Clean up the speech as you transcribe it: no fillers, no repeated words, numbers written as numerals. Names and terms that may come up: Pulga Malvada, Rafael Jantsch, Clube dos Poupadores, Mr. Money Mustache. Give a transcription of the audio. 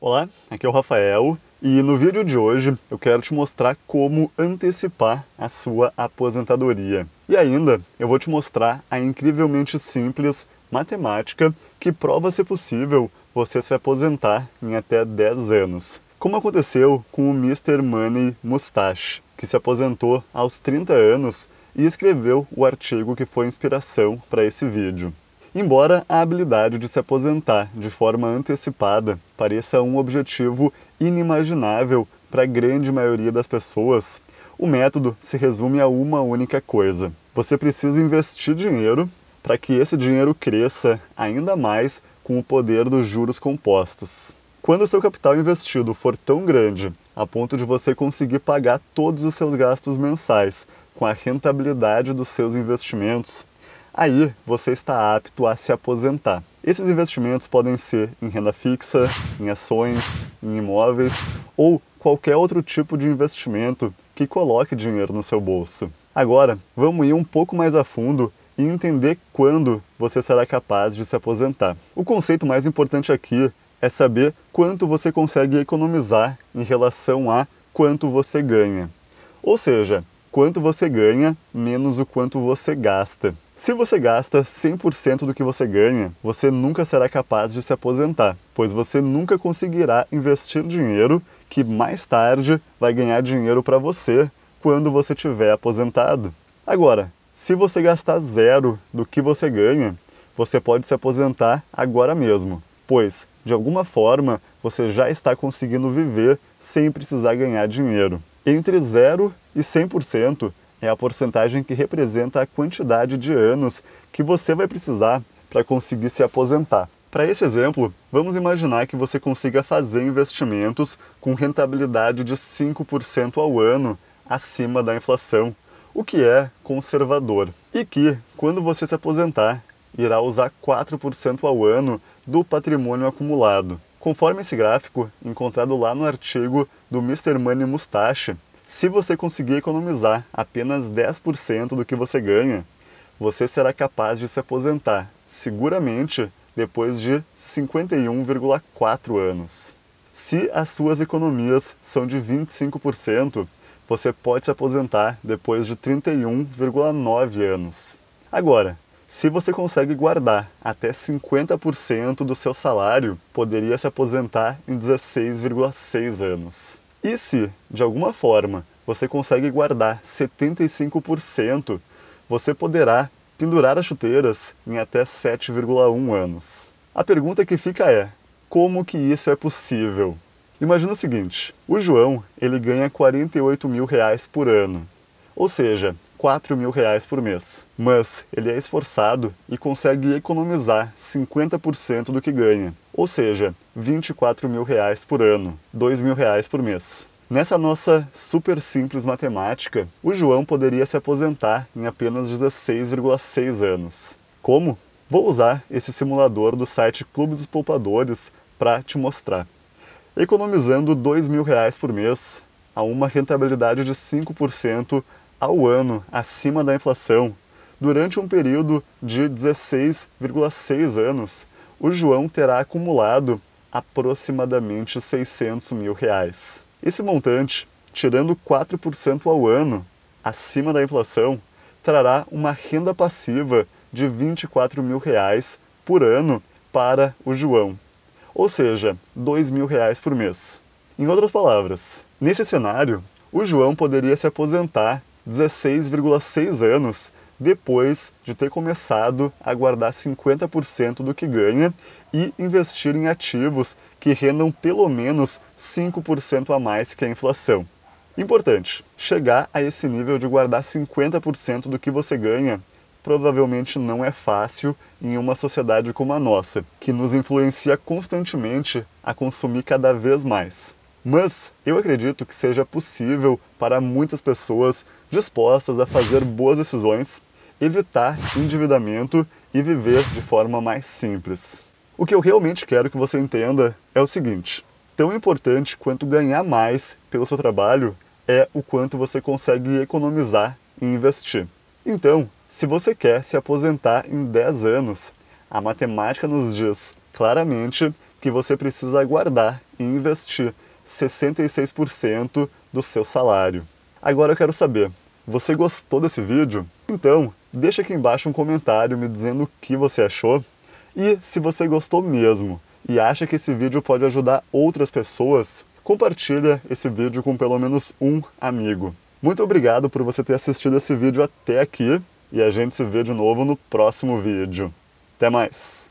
Olá, aqui é o Rafael e no vídeo de hoje eu quero te mostrar como antecipar a sua aposentadoria. E ainda eu vou te mostrar a incrivelmente simples matemática que prova ser possível você se aposentar em até 10 anos. Como aconteceu com o Mr. Money Mustache, que se aposentou aos 30 anos e escreveu o artigo que foi inspiração para esse vídeo. Embora a habilidade de se aposentar de forma antecipada pareça um objetivo inimaginável para a grande maioria das pessoas, o método se resume a uma única coisa. Você precisa investir dinheiro para que esse dinheiro cresça ainda mais com o poder dos juros compostos. Quando o seu capital investido for tão grande a ponto de você conseguir pagar todos os seus gastos mensais com a rentabilidade dos seus investimentos, aí você está apto a se aposentar. Esses investimentos podem ser em renda fixa, em ações, em imóveis ou qualquer outro tipo de investimento que coloque dinheiro no seu bolso. Agora, vamos ir um pouco mais a fundo e entender quando você será capaz de se aposentar. O conceito mais importante aqui é saber quanto você consegue economizar em relação a quanto você ganha. Ou seja, quanto você ganha menos o quanto você gasta. Se você gasta 100% do que você ganha, você nunca será capaz de se aposentar, pois você nunca conseguirá investir dinheiro que mais tarde vai ganhar dinheiro para você quando você estiver aposentado. Agora, se você gastar zero do que você ganha, você pode se aposentar agora mesmo, pois, de alguma forma, você já está conseguindo viver sem precisar ganhar dinheiro. Entre 0 e 100%, é a porcentagem que representa a quantidade de anos que você vai precisar para conseguir se aposentar. Para esse exemplo, vamos imaginar que você consiga fazer investimentos com rentabilidade de 5% ao ano acima da inflação, o que é conservador, e que, quando você se aposentar, irá usar 4% ao ano do patrimônio acumulado. Conforme esse gráfico, encontrado lá no artigo do Mr. Money Mustache, se você conseguir economizar apenas 10% do que você ganha, você será capaz de se aposentar, seguramente, depois de 51,4 anos. Se as suas economias são de 25%, você pode se aposentar depois de 31,9 anos. Agora, se você consegue guardar até 50% do seu salário, poderia se aposentar em 16,6 anos. E se, de alguma forma, você consegue guardar 75%, você poderá pendurar as chuteiras em até 7,1 anos. A pergunta que fica é, como que isso é possível? Imagina o seguinte, o João, ele ganha R$48.000 por ano, ou seja, R$4.000 por mês. Mas ele é esforçado e consegue economizar 50% do que ganha, ou seja, R$24.000 por ano, R$2.000 por mês. Nessa nossa super simples matemática, o João poderia se aposentar em apenas 16,6 anos. Como? Vou usar esse simulador do site Clube dos Poupadores para te mostrar. Economizando R$2.000 por mês, a uma rentabilidade de 5% ao ano acima da inflação, durante um período de 16,6 anos, o João terá acumulado aproximadamente R$600.000. Esse montante, tirando 4% ao ano, acima da inflação, trará uma renda passiva de R$24.000 por ano para o João, ou seja, R$2.000 por mês. Em outras palavras, nesse cenário, o João poderia se aposentar 16,6 anos depois de ter começado a guardar 50% do que ganha e investir em ativos que rendam pelo menos 5% a mais que a inflação. Importante, chegar a esse nível de guardar 50% do que você ganha provavelmente não é fácil em uma sociedade como a nossa, que nos influencia constantemente a consumir cada vez mais. Mas eu acredito que seja possível para muitas pessoas dispostas a fazer boas decisões, evitar endividamento e viver de forma mais simples. O que eu realmente quero que você entenda é o seguinte, tão importante quanto ganhar mais pelo seu trabalho é o quanto você consegue economizar e investir. Então, se você quer se aposentar em 10 anos, a matemática nos diz claramente que você precisa guardar e investir 66% do seu salário. Agora eu quero saber, você gostou desse vídeo? Então, deixa aqui embaixo um comentário me dizendo o que você achou e se você gostou mesmo e acha que esse vídeo pode ajudar outras pessoas, compartilha esse vídeo com pelo menos um amigo. Muito obrigado por você ter assistido esse vídeo até aqui e a gente se vê de novo no próximo vídeo. Até mais!